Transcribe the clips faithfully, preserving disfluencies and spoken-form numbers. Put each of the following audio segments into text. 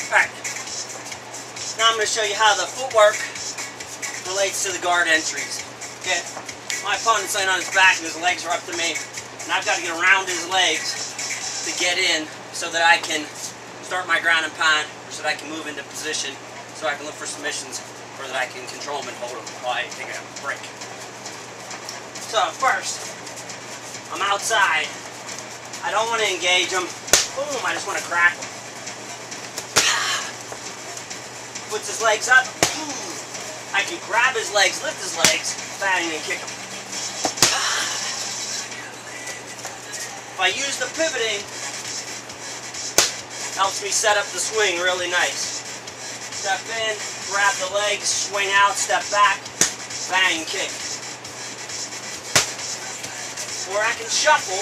Alright, now I'm going to show you how the footwork relates to the guard entries. Okay, my opponent's laying on his back and his legs are up to me, and I've got to get around his legs to get in so that I can start my ground and pound, so that I can move into position, so I can look for submissions, or that I can control them and hold them while I take a break. So first, I'm outside. I don't want to engage them. Boom, I just want to crack them. Puts his legs up. Boom. I can grab his legs, lift his legs, batting and kick him. If I use the pivoting, helps me set up the swing really nice. Step in, grab the legs, swing out, step back, bang, kick. Or I can shuffle.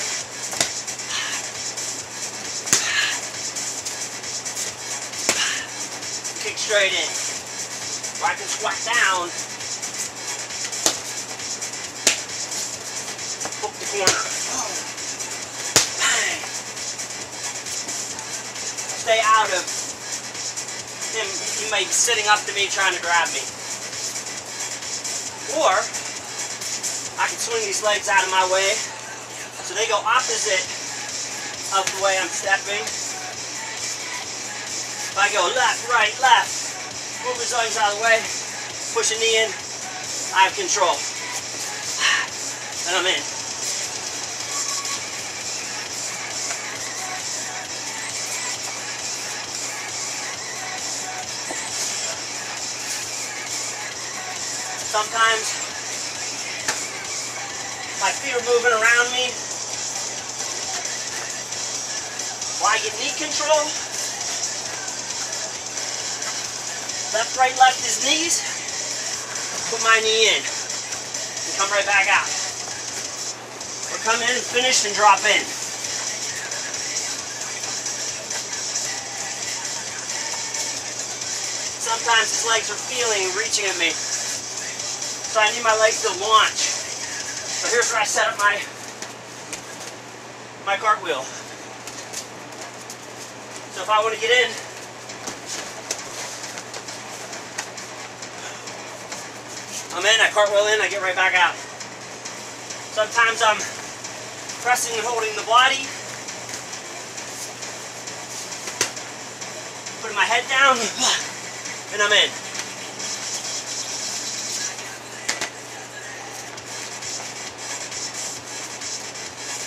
Kick straight in. Or I can squat down, hook the corner, bang. Stay out of him, he may be sitting up to me trying to grab me. Or, I can swing these legs out of my way, so they go opposite of the way I'm stepping. If I go left, right, left, move his legs out of the way, push a knee in, I have control. And I'm in. Sometimes my feet are moving around me. While I get knee control, left, right, left his knees, put my knee in, and come right back out. Or come in and finish and drop in. Sometimes his legs are feeling, reaching at me. So I need my legs to launch. So here's where I set up my, my cartwheel. So if I want to get in, I'm in, I cartwheel in, I get right back out. Sometimes I'm pressing and holding the body. Putting my head down, and I'm in.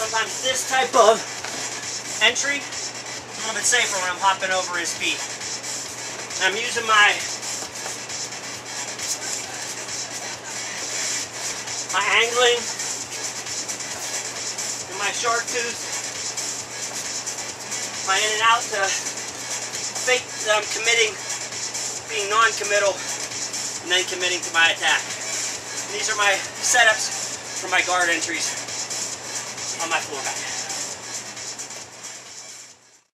Sometimes this type of entry is a little bit safer when I'm hopping over his feet. And I'm using my my angling and my shark tooth, my in and out to fake that I'm committing, being non-committal, and then committing to my attack. And these are my setups for my guard entries on my fullback.